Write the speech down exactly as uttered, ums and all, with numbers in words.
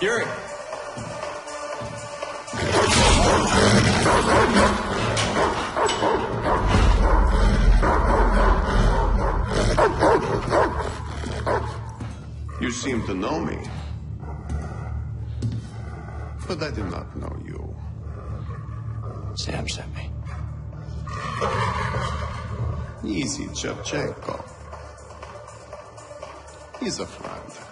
Yuri. You seem to know me, but I do not know you. Sam sent me. Easy Chevchenko. He's a friend.